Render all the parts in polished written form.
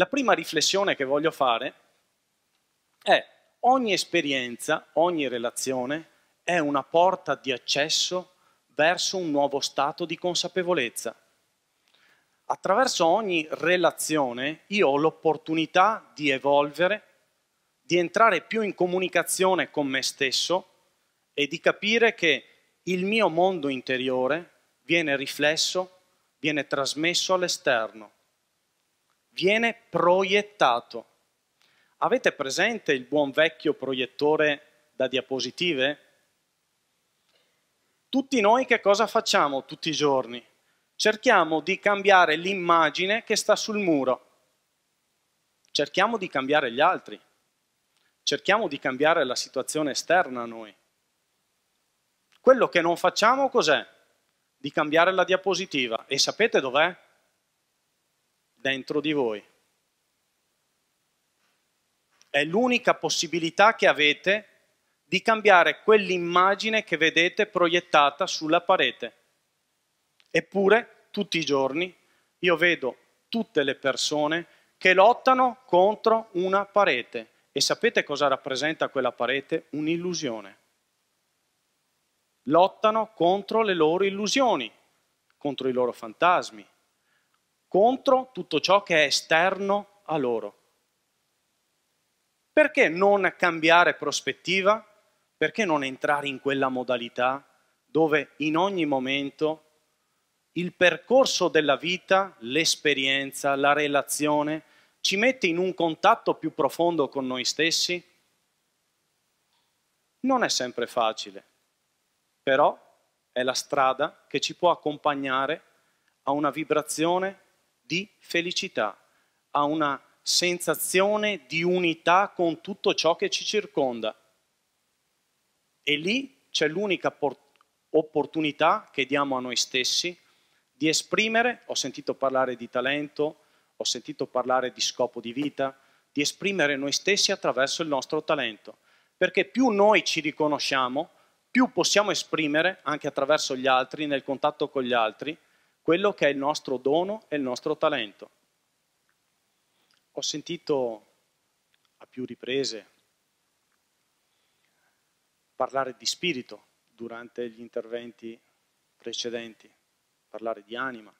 la prima riflessione che voglio fare è: ogni esperienza, ogni relazione è una porta di accesso verso un nuovo stato di consapevolezza. Attraverso ogni relazione io ho l'opportunità di evolvere, di entrare più in comunicazione con me stesso e di capire che il mio mondo interiore viene riflesso, viene trasmesso all'esterno, viene proiettato. Avete presente il buon vecchio proiettore da diapositive? Tutti noi che cosa facciamo tutti i giorni? Cerchiamo di cambiare l'immagine che sta sul muro. Cerchiamo di cambiare gli altri. Cerchiamo di cambiare la situazione esterna a noi. Quello che non facciamo cos'è? Di cambiare la diapositiva. E sapete dov'è? Dentro di voi. È l'unica possibilità che avete di cambiare quell'immagine che vedete proiettata sulla parete. Eppure, tutti i giorni, io vedo tutte le persone che lottano contro una parete. E sapete cosa rappresenta quella parete? Un'illusione. Lottano contro le loro illusioni, contro i loro fantasmi, contro tutto ciò che è esterno a loro. Perché non cambiare prospettiva? Perché non entrare in quella modalità dove in ogni momento il percorso della vita, l'esperienza, la relazione ci mette in un contatto più profondo con noi stessi? Non è sempre facile, però è la strada che ci può accompagnare a una vibrazione di felicità, a una sensazione di unità con tutto ciò che ci circonda. E lì c'è l'unica opportunità che diamo a noi stessi di esprimere, ho sentito parlare di talento, ho sentito parlare di scopo di vita, di esprimere noi stessi attraverso il nostro talento. Perché più noi ci riconosciamo, più possiamo esprimere, anche attraverso gli altri, nel contatto con gli altri, quello che è il nostro dono e il nostro talento. Ho sentito a più riprese parlare di spirito durante gli interventi precedenti, parlare di anima.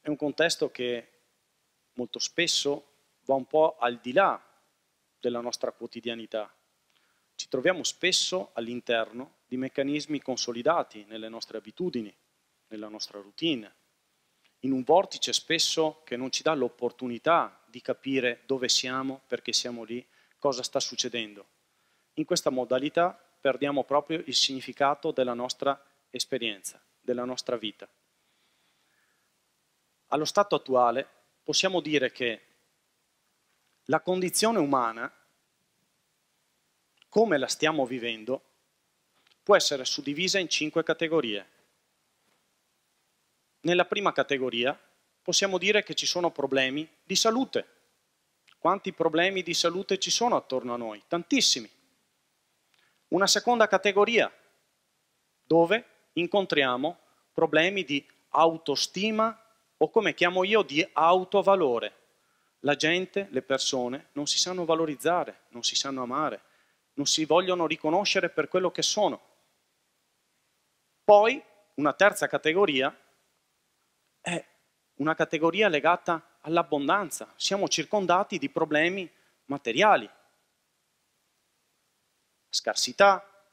È un contesto che molto spesso va un po' al di là della nostra quotidianità. Ci troviamo spesso all'interno di meccanismi consolidati nelle nostre abitudini, nella nostra routine, in un vortice spesso che non ci dà l'opportunità di capire dove siamo, perché siamo lì, cosa sta succedendo. In questa modalità perdiamo proprio il significato della nostra esperienza, della nostra vita. Allo stato attuale possiamo dire che la condizione umana, come la stiamo vivendo, può essere suddivisa in 5 categorie. Nella prima categoria possiamo dire che ci sono problemi di salute. Quanti problemi di salute ci sono attorno a noi? Tantissimi. Una seconda categoria dove incontriamo problemi di autostima o, come chiamo io, di autovalore. La gente, le persone, non si sanno valorizzare, non si sanno amare, non si vogliono riconoscere per quello che sono. Poi una terza categoria è una categoria legata all'abbondanza. Siamo circondati di problemi materiali. Scarsità,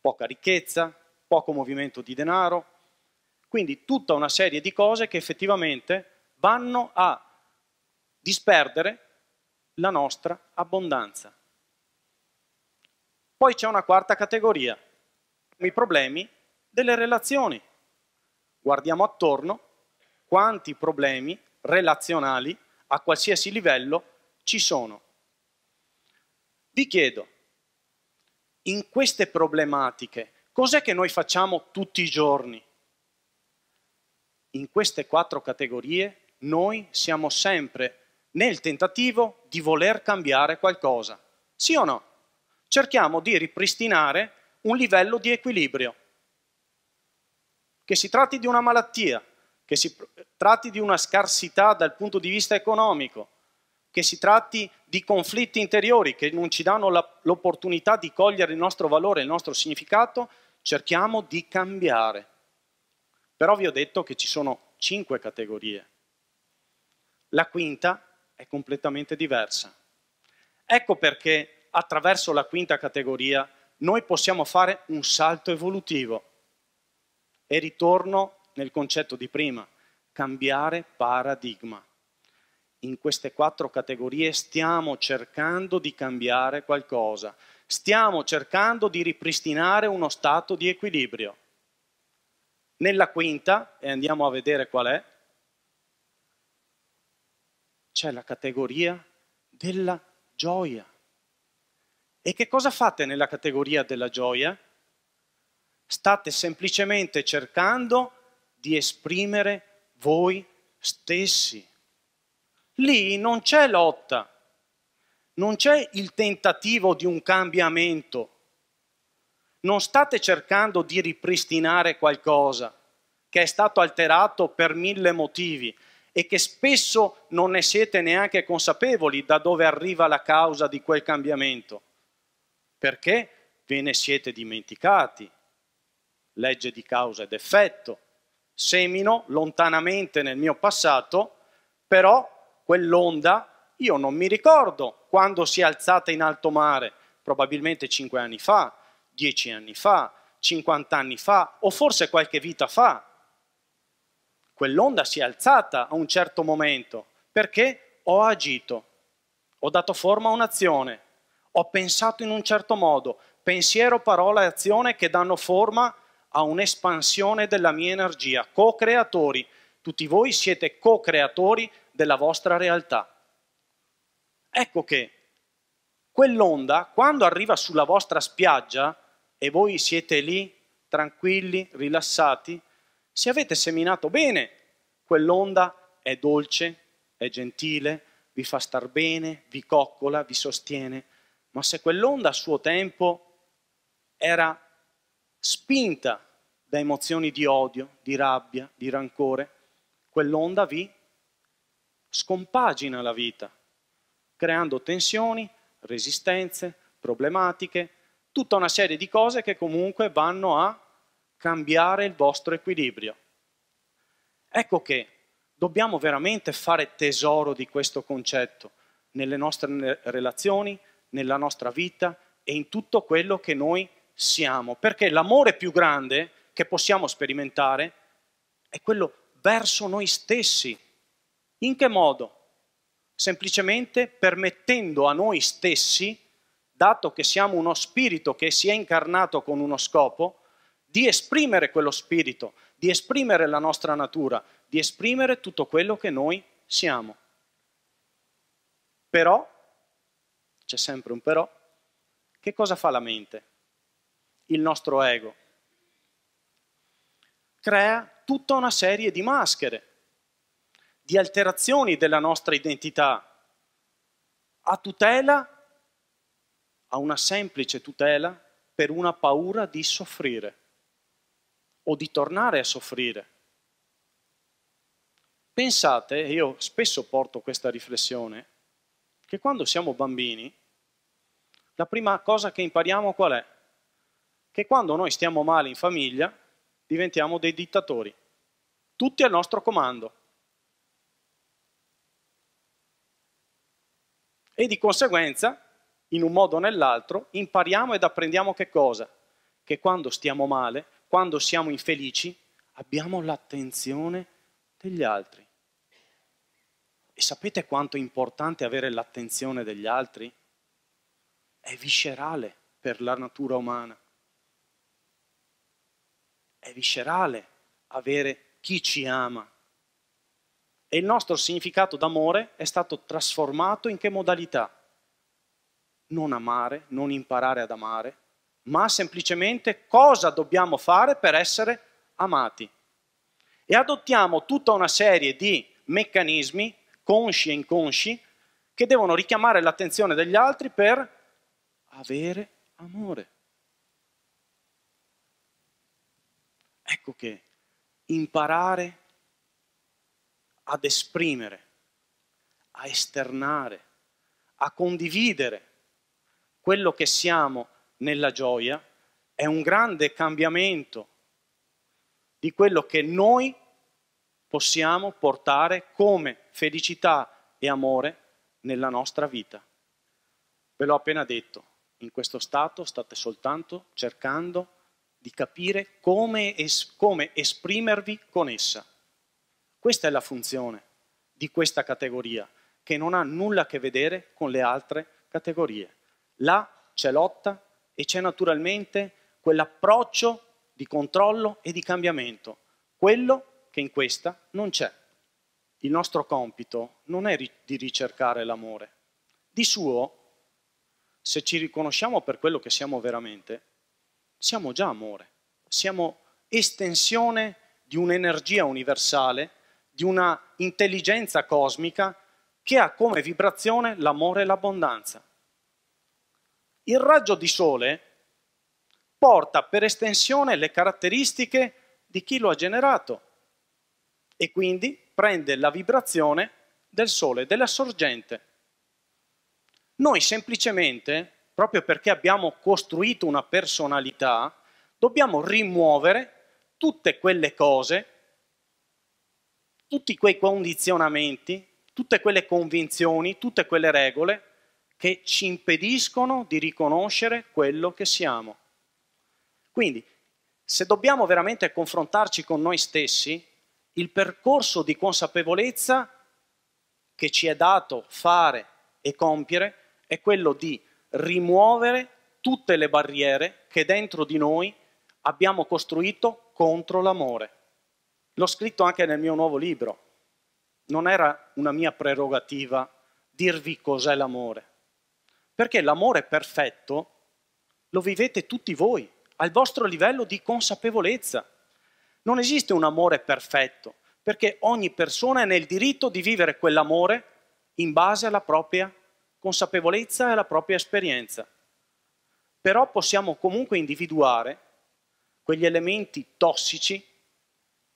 poca ricchezza, poco movimento di denaro. Quindi tutta una serie di cose che effettivamente vanno a disperdere la nostra abbondanza. Poi c'è una quarta categoria, i problemi delle relazioni. Guardiamo attorno quanti problemi relazionali a qualsiasi livello ci sono. Vi chiedo, in queste problematiche, cos'è che noi facciamo tutti i giorni? In queste 4 categorie noi siamo sempre nel tentativo di voler cambiare qualcosa. Sì o no? Cerchiamo di ripristinare un livello di equilibrio. Che si tratti di una malattia, che si tratti di una scarsità dal punto di vista economico, che si tratti di conflitti interiori che non ci danno l'opportunità di cogliere il nostro valore, il nostro significato, cerchiamo di cambiare. Però vi ho detto che ci sono 5 categorie. La quinta è completamente diversa. Ecco perché attraverso la quinta categoria noi possiamo fare un salto evolutivo. E ritorno nel concetto di prima, cambiare paradigma. In queste 4 categorie stiamo cercando di cambiare qualcosa, stiamo cercando di ripristinare uno stato di equilibrio. Nella quinta, e andiamo a vedere qual è, c'è la categoria della gioia. E che cosa fate nella categoria della gioia? State semplicemente cercando di esprimere voi stessi. Lì non c'è lotta, non c'è il tentativo di un cambiamento. Non state cercando di ripristinare qualcosa che è stato alterato per 1000 motivi e che spesso non ne siete neanche consapevoli da dove arriva la causa di quel cambiamento, perché ve ne siete dimenticati. Legge di causa ed effetto. Semino lontanamente nel mio passato, però quell'onda io non mi ricordo quando si è alzata in alto mare, probabilmente 5 anni fa, 10 anni fa, 50 anni fa o forse qualche vita fa. Quell'onda si è alzata a un certo momento perché ho agito, ho dato forma a un'azione, ho pensato in un certo modo, pensiero, parola e azione che danno forma a un'espansione della mia energia, co-creatori. Tutti voi siete co-creatori della vostra realtà. Ecco che quell'onda, quando arriva sulla vostra spiaggia e voi siete lì, tranquilli, rilassati, se avete seminato bene, quell'onda è dolce, è gentile, vi fa star bene, vi coccola, vi sostiene. Ma se quell'onda a suo tempo era spinta da emozioni di odio, di rabbia, di rancore, quell'onda vi scompagina la vita, creando tensioni, resistenze, problematiche, tutta una serie di cose che comunque vanno a cambiare il vostro equilibrio. Ecco che dobbiamo veramente fare tesoro di questo concetto nelle nostre relazioni, nella nostra vita e in tutto quello che noi siamo, perché l'amore più grande che possiamo sperimentare è quello verso noi stessi. In che modo? Semplicemente permettendo a noi stessi, dato che siamo uno spirito che si è incarnato con uno scopo, di esprimere quello spirito, di esprimere la nostra natura, di esprimere tutto quello che noi siamo. Però, c'è sempre un però, che cosa fa la mente? Il nostro ego crea tutta una serie di maschere, di alterazioni della nostra identità, a tutela, a una semplice tutela per una paura di soffrire o di tornare a soffrire. Pensate, e io spesso porto questa riflessione, che quando siamo bambini la prima cosa che impariamo qual è? Che quando noi stiamo male in famiglia diventiamo dei dittatori, tutti al nostro comando. E di conseguenza, in un modo o nell'altro, impariamo ed apprendiamo che cosa? Che quando stiamo male, quando siamo infelici, abbiamo l'attenzione degli altri. E sapete quanto è importante avere l'attenzione degli altri? È viscerale per la natura umana. È viscerale avere chi ci ama. E il nostro significato d'amore è stato trasformato in che modalità? Non amare, non imparare ad amare, ma semplicemente cosa dobbiamo fare per essere amati. E adottiamo tutta una serie di meccanismi, consci e inconsci, che devono richiamare l'attenzione degli altri per avere amore. Ecco che imparare ad esprimere, a esternare, a condividere quello che siamo nella gioia, è un grande cambiamento di quello che noi possiamo portare come felicità e amore nella nostra vita. Ve l'ho appena detto, in questo stato state soltanto cercando di capire come esprimervi con essa. Questa è la funzione di questa categoria, che non ha nulla a che vedere con le altre categorie. Là c'è lotta e c'è naturalmente quell'approccio di controllo e di cambiamento, quello che in questa non c'è. Il nostro compito non è di ricercare l'amore. Di suo, se ci riconosciamo per quello che siamo veramente, siamo già amore, siamo estensione di un'energia universale, di una intelligenza cosmica che ha come vibrazione l'amore e l'abbondanza. Il raggio di sole porta per estensione le caratteristiche di chi lo ha generato e quindi prende la vibrazione del sole, della sorgente. Noi semplicemente, proprio perché abbiamo costruito una personalità, dobbiamo rimuovere tutte quelle cose, tutti quei condizionamenti, tutte quelle convinzioni, tutte quelle regole che ci impediscono di riconoscere quello che siamo. Quindi, se dobbiamo veramente confrontarci con noi stessi, il percorso di consapevolezza che ci è dato fare e compiere è quello di rimuovere tutte le barriere che dentro di noi abbiamo costruito contro l'amore. L'ho scritto anche nel mio nuovo libro. Non era una mia prerogativa dirvi cos'è l'amore, perché l'amore perfetto lo vivete tutti voi, al vostro livello di consapevolezza. Non esiste un amore perfetto, perché ogni persona è nel diritto di vivere quell'amore in base alla propria consapevolezza e alla propria esperienza. Però possiamo comunque individuare quegli elementi tossici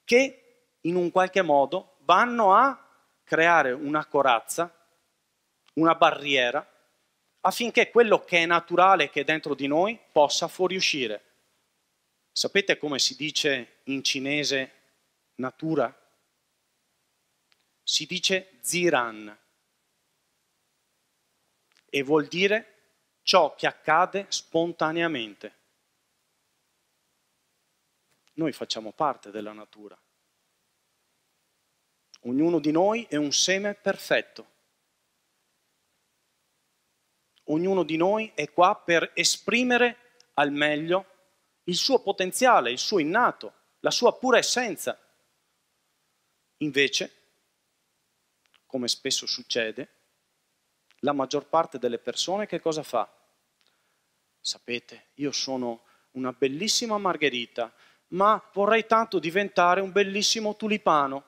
che in un qualche modo vanno a creare una corazza, una barriera, affinché quello che è naturale che è dentro di noi possa fuoriuscire. Sapete come si dice in cinese natura? Si dice ziran e vuol dire ciò che accade spontaneamente. Noi facciamo parte della natura. Ognuno di noi è un seme perfetto. Ognuno di noi è qua per esprimere al meglio il suo potenziale, il suo innato, la sua pura essenza. Invece, come spesso succede, la maggior parte delle persone che cosa fa? Sapete, io sono una bellissima margherita, ma vorrei tanto diventare un bellissimo tulipano.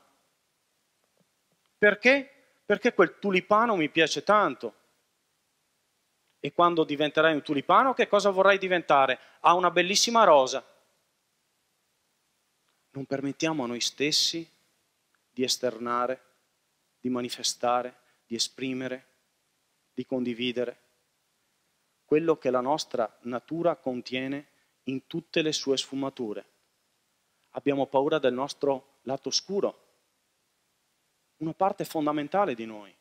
Perché? Perché quel tulipano mi piace tanto. E quando diventerai un tulipano, che cosa vorrai diventare? Ha una bellissima rosa. Non permettiamo a noi stessi di esternare, di manifestare, di esprimere, di condividere quello che la nostra natura contiene in tutte le sue sfumature. Abbiamo paura del nostro lato oscuro, una parte fondamentale di noi,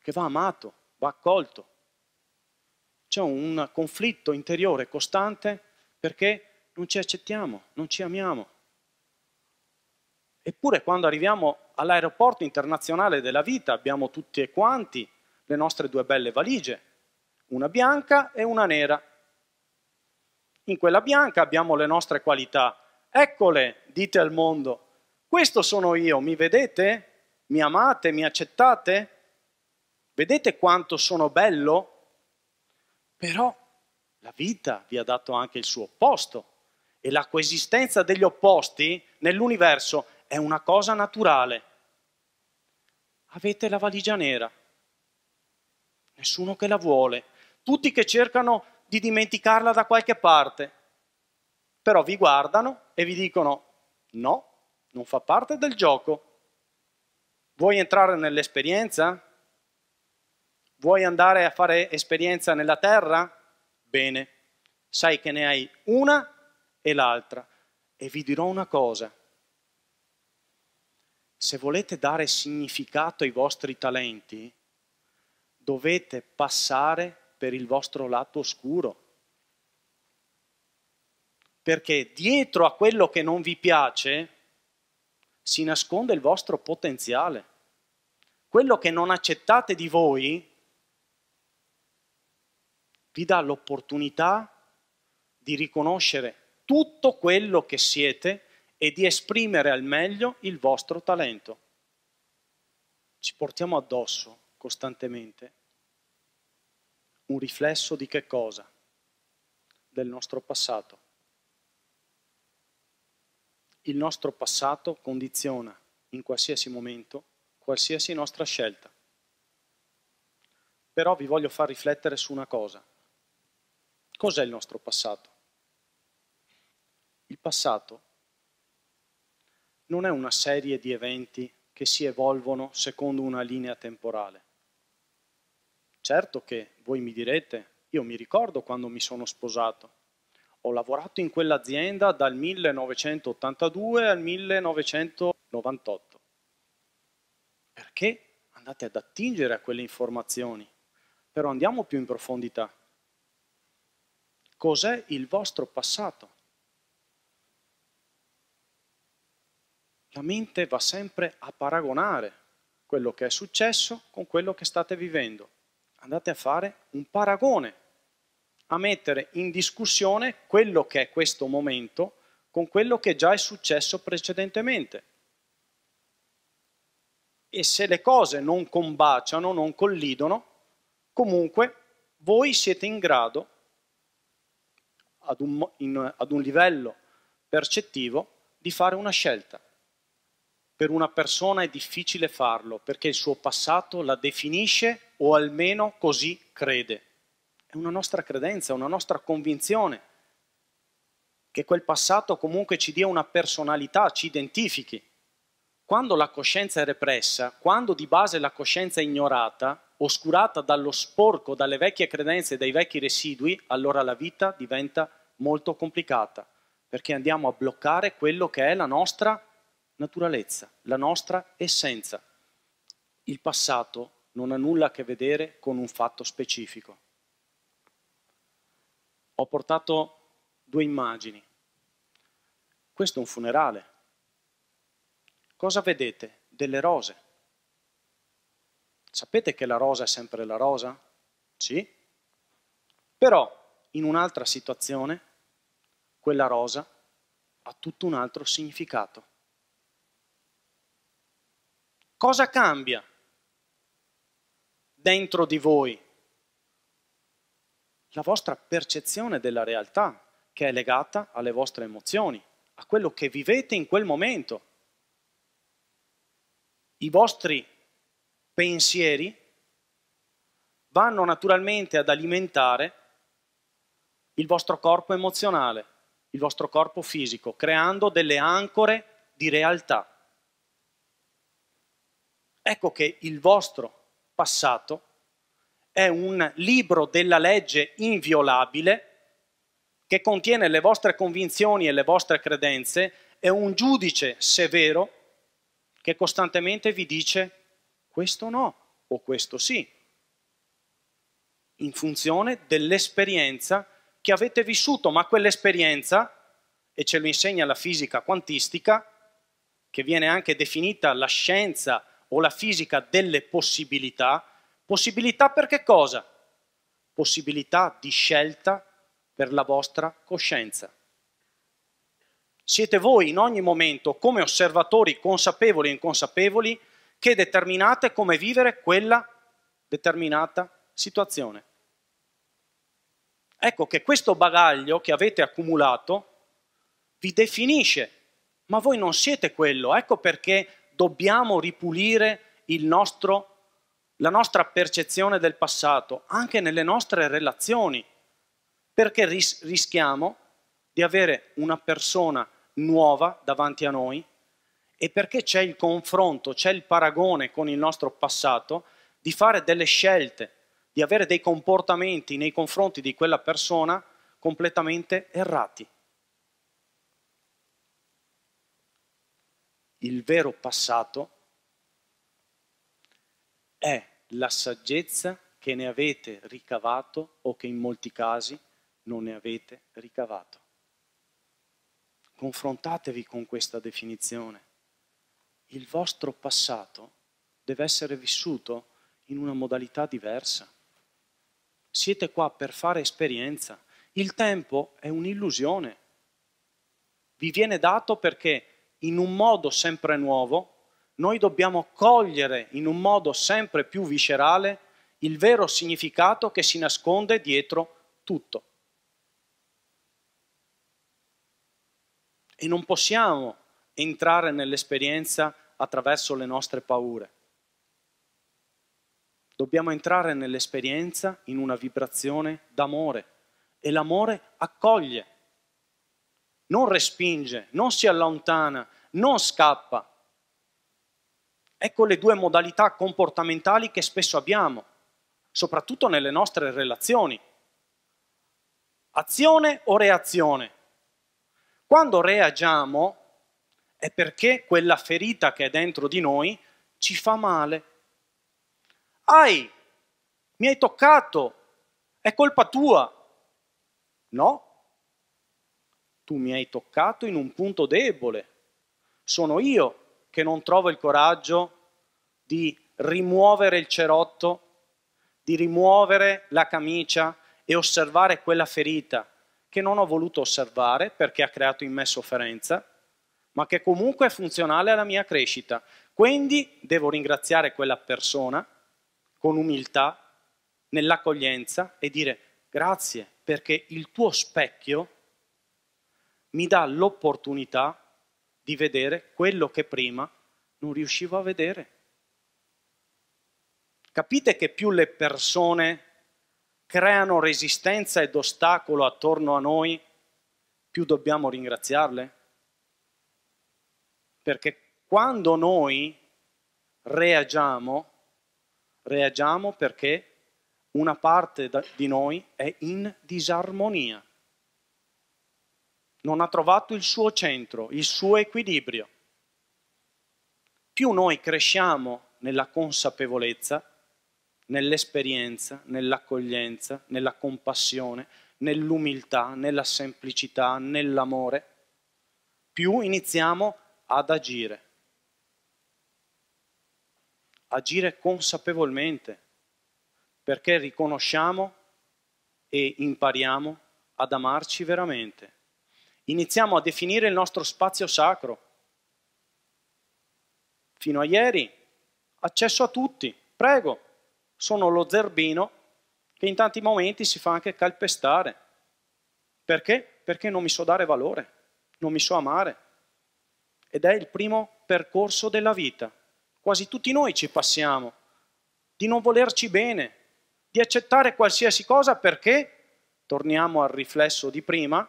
che va amato, va accolto. C'è un conflitto interiore costante perché non ci accettiamo, non ci amiamo. Eppure quando arriviamo all'aeroporto internazionale della vita abbiamo tutti e quanti le nostre due belle valigie, una bianca e una nera. In quella bianca abbiamo le nostre qualità. Eccole, dite al mondo, questo sono io, mi vedete? Mi amate? Mi accettate? Vedete quanto sono bello? Però la vita vi ha dato anche il suo opposto e la coesistenza degli opposti nell'universo è una cosa naturale. Avete la valigia nera, nessuno che la vuole, tutti che cercano di dimenticarla da qualche parte, però vi guardano e vi dicono no, non fa parte del gioco, Vuoi entrare nell'esperienza? Vuoi andare a fare esperienza nella terra? Bene, sai che ne hai una e l'altra. E vi dirò una cosa. Se volete dare significato ai vostri talenti, dovete passare per il vostro lato oscuro. Perché dietro a quello che non vi piace si nasconde il vostro potenziale. Quello che non accettate di voi vi dà l'opportunità di riconoscere tutto quello che siete e di esprimere al meglio il vostro talento. Ci portiamo addosso costantemente un riflesso di che cosa? Del nostro passato. Il nostro passato condiziona in qualsiasi momento qualsiasi nostra scelta. Però vi voglio far riflettere su una cosa. Cos'è il nostro passato? Il passato non è una serie di eventi che si evolvono secondo una linea temporale. Certo che voi mi direte, io mi ricordo quando mi sono sposato. Ho lavorato in quell'azienda dal 1982 al 1998. Perché andate ad attingere a quelle informazioni? Però andiamo più in profondità. Cos'è il vostro passato? La mente va sempre a paragonare quello che è successo con quello che state vivendo. Andate a fare un paragone, a mettere in discussione quello che è questo momento con quello che già è successo precedentemente. E se le cose non combaciano, non collidono, comunque voi siete in grado, ad un livello percettivo, di fare una scelta. Per una persona è difficile farlo perché il suo passato la definisce o almeno così crede. È una nostra credenza, una nostra convinzione che quel passato comunque ci dia una personalità, ci identifichi. Quando la coscienza è repressa, quando di base la coscienza è ignorata, oscurata dallo sporco, dalle vecchie credenze, dai vecchi residui, allora la vita diventa molto complicata perché andiamo a bloccare quello che è la nostra naturalezza, la nostra essenza. Il passato non ha nulla a che vedere con un fatto specifico. Ho portato due immagini. Questo è un funerale. Cosa vedete? Delle rose. Sapete che la rosa è sempre la rosa? Sì. Però in un'altra situazione quella rosa ha tutto un altro significato. Cosa cambia dentro di voi? La vostra percezione della realtà, che è legata alle vostre emozioni, a quello che vivete in quel momento. I vostri pensieri vanno naturalmente ad alimentare il vostro corpo emozionale, il vostro corpo fisico, creando delle ancore di realtà. Ecco che il vostro passato è un libro della legge inviolabile che contiene le vostre convinzioni e le vostre credenze, è un giudice severo che costantemente vi dice questo no o questo sì, in funzione dell'esperienza che avete vissuto, ma quell'esperienza, e ce lo insegna la fisica quantistica, che viene anche definita la scienza o la fisica delle possibilità. Possibilità per che cosa? Possibilità di scelta per la vostra coscienza. Siete voi in ogni momento, come osservatori consapevoli e inconsapevoli, che determinate come vivere quella determinata situazione. Ecco che questo bagaglio che avete accumulato vi definisce, ma voi non siete quello. Ecco perché dobbiamo ripulire la nostra percezione del passato, anche nelle nostre relazioni, perché rischiamo di avere una persona nuova davanti a noi e perché c'è il confronto, c'è il paragone con il nostro passato, di fare delle scelte, di avere dei comportamenti nei confronti di quella persona completamente errati. Il vero passato è la saggezza che ne avete ricavato o che in molti casi non ne avete ricavato. Confrontatevi con questa definizione. Il vostro passato deve essere vissuto in una modalità diversa. Siete qua per fare esperienza. Il tempo è un'illusione. Vi viene dato perché in un modo sempre nuovo, noi dobbiamo cogliere in un modo sempre più viscerale il vero significato che si nasconde dietro tutto. E non possiamo entrare nell'esperienza attraverso le nostre paure. Dobbiamo entrare nell'esperienza in una vibrazione d'amore. E l'amore accoglie, non respinge, non si allontana, non scappa. Ecco le due modalità comportamentali che spesso abbiamo, soprattutto nelle nostre relazioni. Azione o reazione? Quando reagiamo è perché quella ferita che è dentro di noi ci fa male. Ahi, mi hai toccato, è colpa tua. No, tu mi hai toccato in un punto debole. Sono io che non trovo il coraggio di rimuovere il cerotto, di rimuovere la camicia e osservare quella ferita che non ho voluto osservare perché ha creato in me sofferenza, ma che comunque è funzionale alla mia crescita. Quindi devo ringraziare quella persona con umiltà, nell'accoglienza e dire grazie perché il tuo specchio mi dà l'opportunità di vedere quello che prima non riuscivo a vedere. Capite che più le persone creano resistenza ed ostacolo attorno a noi, più dobbiamo ringraziarle? Perché quando noi reagiamo, reagiamo perché una parte di noi è in disarmonia. Non ha trovato il suo centro, il suo equilibrio. Più noi cresciamo nella consapevolezza, nell'esperienza, nell'accoglienza, nella compassione, nell'umiltà, nella semplicità, nell'amore, più iniziamo ad agire. Agire consapevolmente, perché riconosciamo e impariamo ad amarci veramente. Iniziamo a definire il nostro spazio sacro. Fino a ieri, accesso a tutti, prego. Sono lo zerbino che in tanti momenti si fa anche calpestare. Perché? Perché non mi so dare valore, non mi so amare. Ed è il primo percorso della vita. Quasi tutti noi ci passiamo di non volerci bene, di accettare qualsiasi cosa perché, torniamo al riflesso di prima,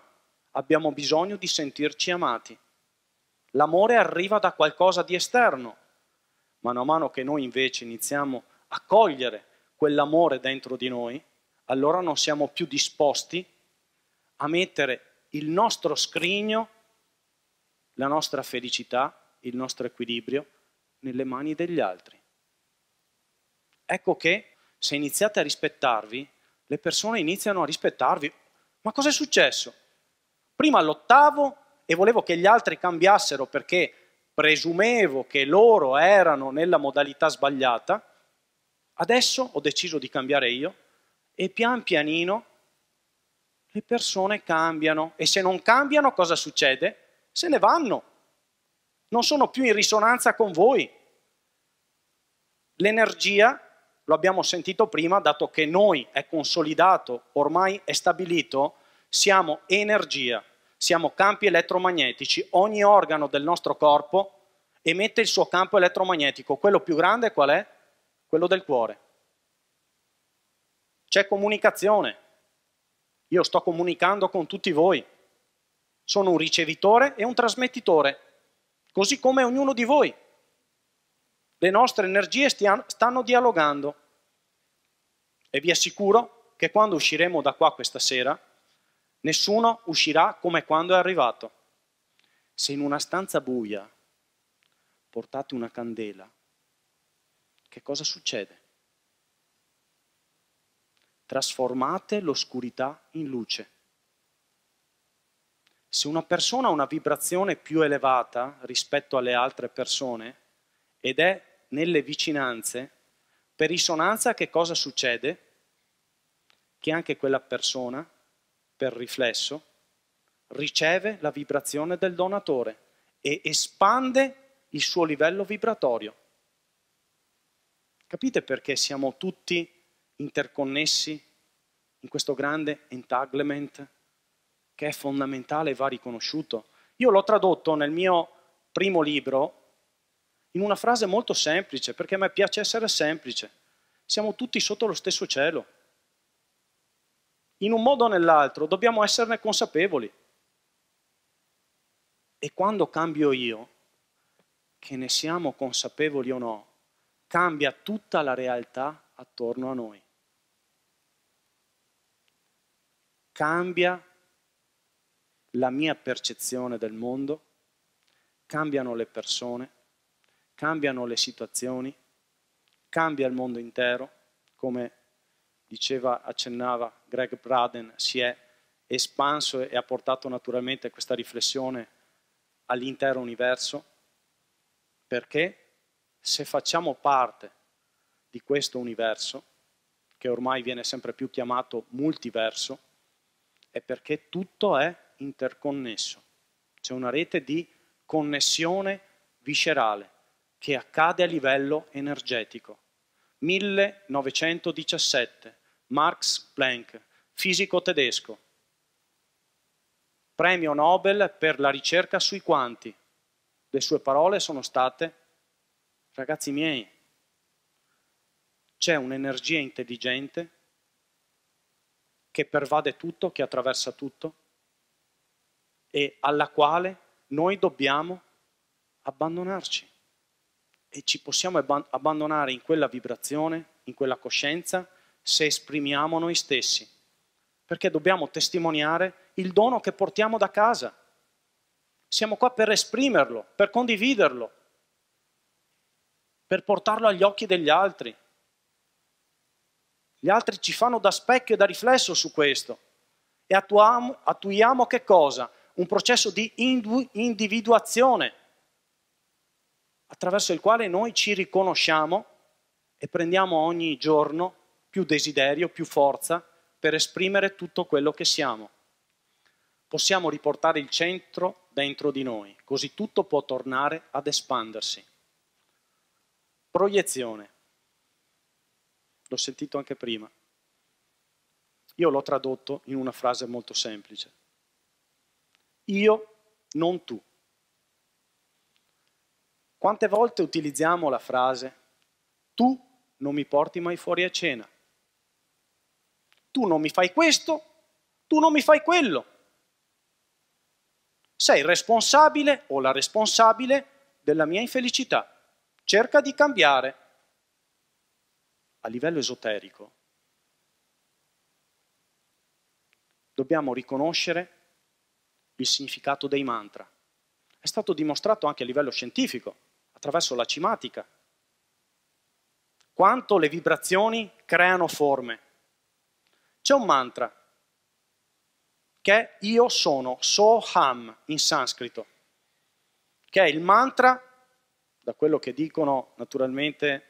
abbiamo bisogno di sentirci amati. L'amore arriva da qualcosa di esterno. Mano a mano che noi invece iniziamo a cogliere quell'amore dentro di noi, allora non siamo più disposti a mettere il nostro scrigno, la nostra felicità, il nostro equilibrio nelle mani degli altri. Ecco che se iniziate a rispettarvi, le persone iniziano a rispettarvi. Ma cos'è successo? Prima lottavo e volevo che gli altri cambiassero perché presumevo che loro erano nella modalità sbagliata. Adesso ho deciso di cambiare io e pian pianino le persone cambiano. E se non cambiano cosa succede? Se ne vanno. Non sono più in risonanza con voi. L'energia, lo abbiamo sentito prima, dato che noi è consolidato, ormai è stabilito, siamo energia, siamo campi elettromagnetici. Ogni organo del nostro corpo emette il suo campo elettromagnetico. Quello più grande qual è? Quello del cuore. C'è comunicazione. Io sto comunicando con tutti voi. Sono un ricevitore e un trasmettitore. così come ognuno di voi. Le nostre energie stanno dialogando e vi assicuro che quando usciremo da qua questa sera, nessuno uscirà come quando è arrivato. Se in una stanza buia portate una candela, che cosa succede? Trasformate l'oscurità in luce. Se una persona ha una vibrazione più elevata rispetto alle altre persone ed è nelle vicinanze, per risonanza che cosa succede? Che anche quella persona, per riflesso, riceve la vibrazione del donatore e espande il suo livello vibratorio. Capite perché siamo tutti interconnessi in questo grande entanglement che è fondamentale e va riconosciuto? Io l'ho tradotto nel mio primo libro in una frase molto semplice, perché a me piace essere semplice. Siamo tutti sotto lo stesso cielo. In un modo o nell'altro dobbiamo esserne consapevoli. E quando cambio io, che ne siamo consapevoli o no, cambia tutta la realtà attorno a noi. Cambia la mia percezione del mondo, cambiano le persone, cambiano le situazioni, cambia il mondo intero, come accennava Greg Braden, si è espanso e ha portato naturalmente questa riflessione all'intero universo, perché se facciamo parte di questo universo, che ormai viene sempre più chiamato multiverso, è perché tutto è interconnesso. C'è una rete di connessione viscerale che accade a livello energetico. 1917, Max Planck, fisico tedesco, premio Nobel per la ricerca sui quanti. Le sue parole sono state: ragazzi miei, c'è un'energia intelligente che pervade tutto, che attraversa tutto e alla quale noi dobbiamo abbandonarci. E ci possiamo abbandonare in quella vibrazione, in quella coscienza, se esprimiamo noi stessi. Perché dobbiamo testimoniare il dono che portiamo da casa. Siamo qua per esprimerlo, per condividerlo, per portarlo agli occhi degli altri. Gli altri ci fanno da specchio e da riflesso su questo. E attuiamo che cosa? Un processo di individuazione, attraverso il quale noi ci riconosciamo e prendiamo ogni giorno più desiderio, più forza per esprimere tutto quello che siamo. Possiamo riportare il centro dentro di noi, così tutto può tornare ad espandersi. Proiezione. L'ho sentito anche prima. Io l'ho tradotto in una frase molto semplice. Io, non tu. Quante volte utilizziamo la frase tu non mi porti mai fuori a cena, tu non mi fai questo, tu non mi fai quello. Sei responsabile o la responsabile della mia infelicità. Cerca di cambiare. A livello esoterico dobbiamo riconoscere il significato dei mantra. È stato dimostrato anche a livello scientifico, attraverso la cimatica, quanto le vibrazioni creano forme. C'è un mantra che è io sono, Soham in sanscrito, che è il mantra, da quello che dicono naturalmente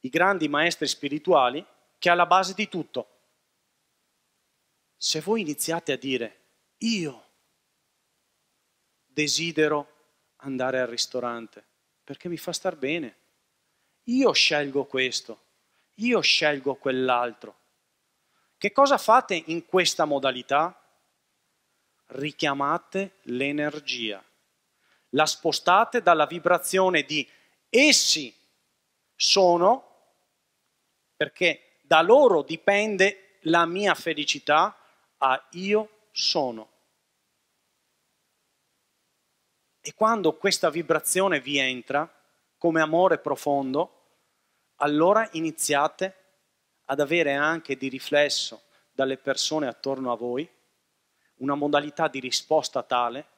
i grandi maestri spirituali, che è alla base di tutto. Se voi iniziate a dire io desidero andare al ristorante perché mi fa star bene, io scelgo questo, io scelgo quell'altro, che cosa fate in questa modalità? Richiamate l'energia, la spostate dalla vibrazione di essi sono, perché da loro dipende la mia felicità, a io sono. E quando questa vibrazione vi entra, come amore profondo, allora iniziate ad avere anche di riflesso dalle persone attorno a voi una modalità di risposta tale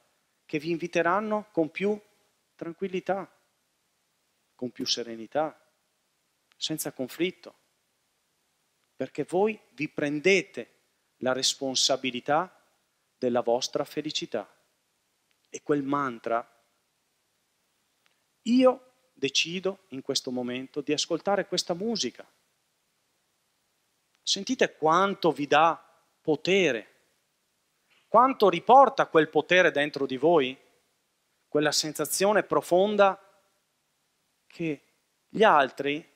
che vi inviteranno con più tranquillità, con più serenità, senza conflitto, perché voi vi prendete la responsabilità della vostra felicità. E quel mantra, io decido in questo momento di ascoltare questa musica. Sentite quanto vi dà potere, quanto riporta quel potere dentro di voi, quella sensazione profonda che gli altri,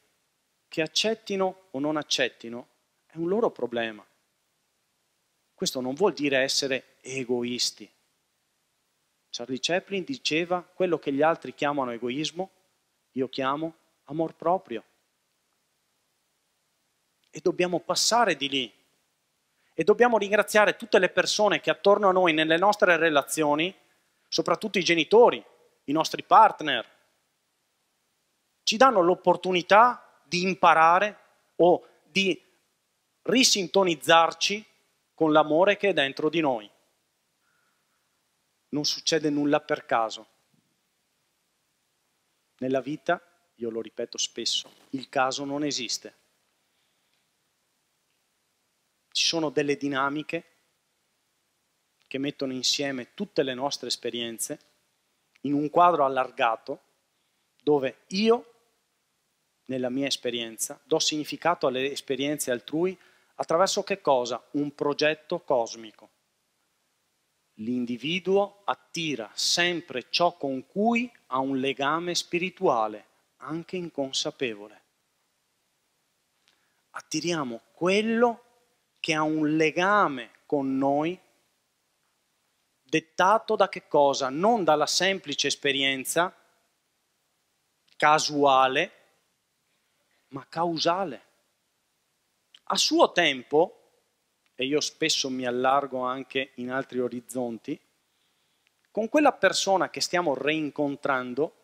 che accettino o non accettino, è un loro problema. Questo non vuol dire essere egoisti. Charlie Chaplin diceva: quello che gli altri chiamano egoismo, io chiamo amor proprio. E dobbiamo passare di lì. E dobbiamo ringraziare tutte le persone che attorno a noi, nelle nostre relazioni, soprattutto i genitori, i nostri partner, ci danno l'opportunità di imparare o di risintonizzarci con l'amore che è dentro di noi. Non succede nulla per caso. Nella vita, io lo ripeto spesso, il caso non esiste. Ci sono delle dinamiche che mettono insieme tutte le nostre esperienze in un quadro allargato dove io, nella mia esperienza, do significato alle esperienze altrui attraverso che cosa? Un progetto cosmico. L'individuo attira sempre ciò con cui ha un legame spirituale, anche inconsapevole. Attiriamo quello che ha un legame con noi, dettato da che cosa? Non dalla semplice esperienza casuale, ma causale. A suo tempo, e io spesso mi allargo anche in altri orizzonti, con quella persona che stiamo reincontrando,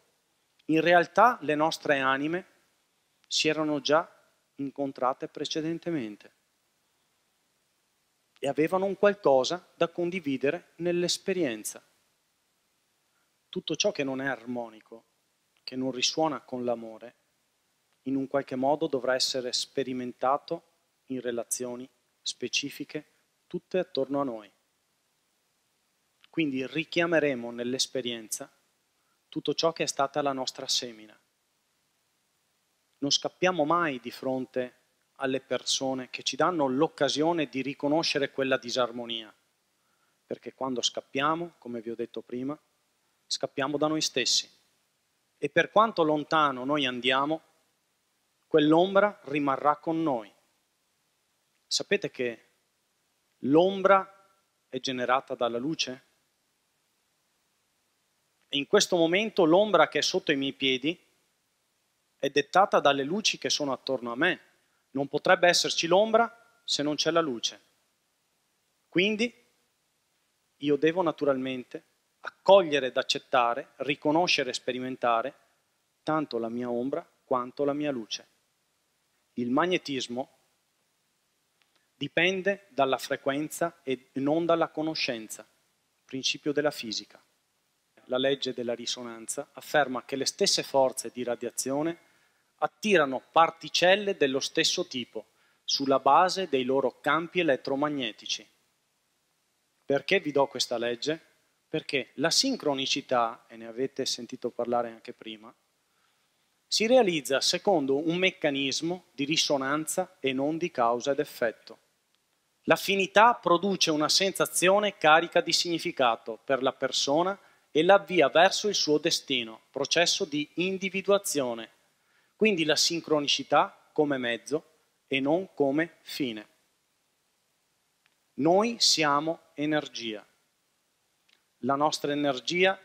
in realtà le nostre anime si erano già incontrate precedentemente e avevano un qualcosa da condividere nell'esperienza. Tutto ciò che non è armonico, che non risuona con l'amore, in un qualche modo dovrà essere sperimentato in relazioni specifiche, tutte attorno a noi. Quindi richiameremo nell'esperienza tutto ciò che è stata la nostra semina. Non scappiamo mai di fronte alle persone che ci danno l'occasione di riconoscere quella disarmonia, perché quando scappiamo, come vi ho detto prima, scappiamo da noi stessi. E per quanto lontano noi andiamo, quell'ombra rimarrà con noi. Sapete che l'ombra è generata dalla luce? E in questo momento l'ombra che è sotto i miei piedi è dettata dalle luci che sono attorno a me. Non potrebbe esserci l'ombra se non c'è la luce. Quindi io devo naturalmente accogliere ed accettare, riconoscere e sperimentare tanto la mia ombra quanto la mia luce. Il magnetismo dipende dalla frequenza e non dalla conoscenza, principio della fisica. La legge della risonanza afferma che le stesse forze di radiazione attirano particelle dello stesso tipo sulla base dei loro campi elettromagnetici. Perché vi do questa legge? Perché la sincronicità, e ne avete sentito parlare anche prima, si realizza secondo un meccanismo di risonanza e non di causa ed effetto. L'affinità produce una sensazione carica di significato per la persona e l'avvia verso il suo destino, processo di individuazione. Quindi la sincronicità come mezzo e non come fine. Noi siamo energia. La nostra energia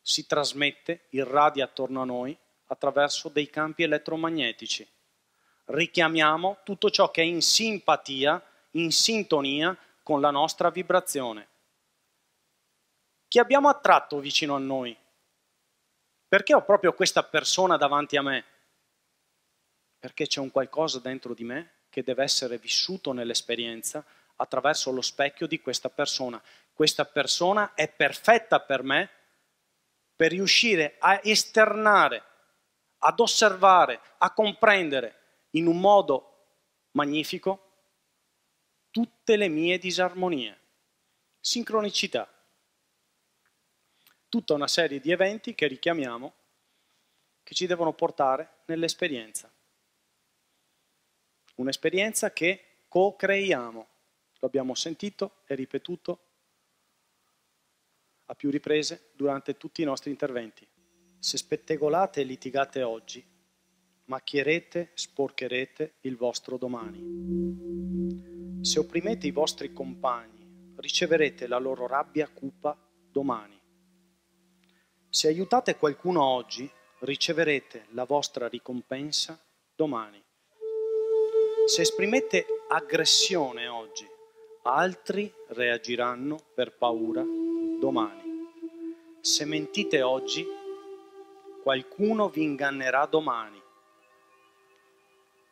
si trasmette, irradia attorno a noi attraverso dei campi elettromagnetici. Richiamiamo tutto ciò che è in simpatia, in sintonia con la nostra vibrazione. Chi abbiamo attratto vicino a noi? Perché ho proprio questa persona davanti a me? Perché c'è un qualcosa dentro di me che deve essere vissuto nell'esperienza attraverso lo specchio di questa persona. Questa persona è perfetta per me per riuscire a esternare, ad osservare, a comprendere in un modo magnifico tutte le mie disarmonie, sincronicità, tutta una serie di eventi che richiamiamo, che ci devono portare nell'esperienza. Un'esperienza che co-creiamo, lo abbiamo sentito e ripetuto a più riprese durante tutti i nostri interventi. Se spettegolate e litigate oggi, macchierete, sporcherete il vostro domani. Se opprimete i vostri compagni, riceverete la loro rabbia cupa domani. Se aiutate qualcuno oggi, riceverete la vostra ricompensa domani. Se esprimete aggressione oggi, altri reagiranno per paura domani. Se mentite oggi, qualcuno vi ingannerà domani.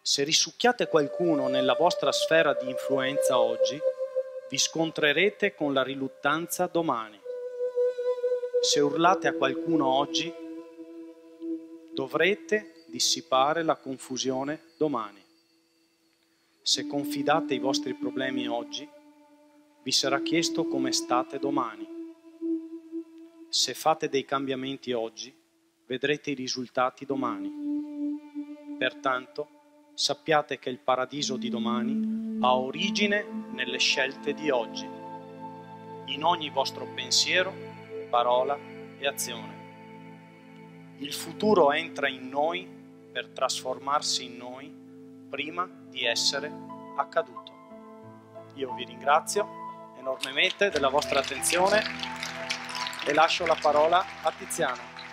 Se risucchiate qualcuno nella vostra sfera di influenza oggi, vi scontrerete con la riluttanza domani. Se urlate a qualcuno oggi, dovrete dissipare la confusione domani. Se confidate i vostri problemi oggi, vi sarà chiesto come state domani. Se fate dei cambiamenti oggi, vedrete i risultati domani. Pertanto, sappiate che il paradiso di domani ha origine nelle scelte di oggi, in ogni vostro pensiero, parola e azione. Il futuro entra in noi per trasformarsi in noi prima di essere accaduto. Io vi ringrazio enormemente della vostra attenzione e lascio la parola a Tiziana.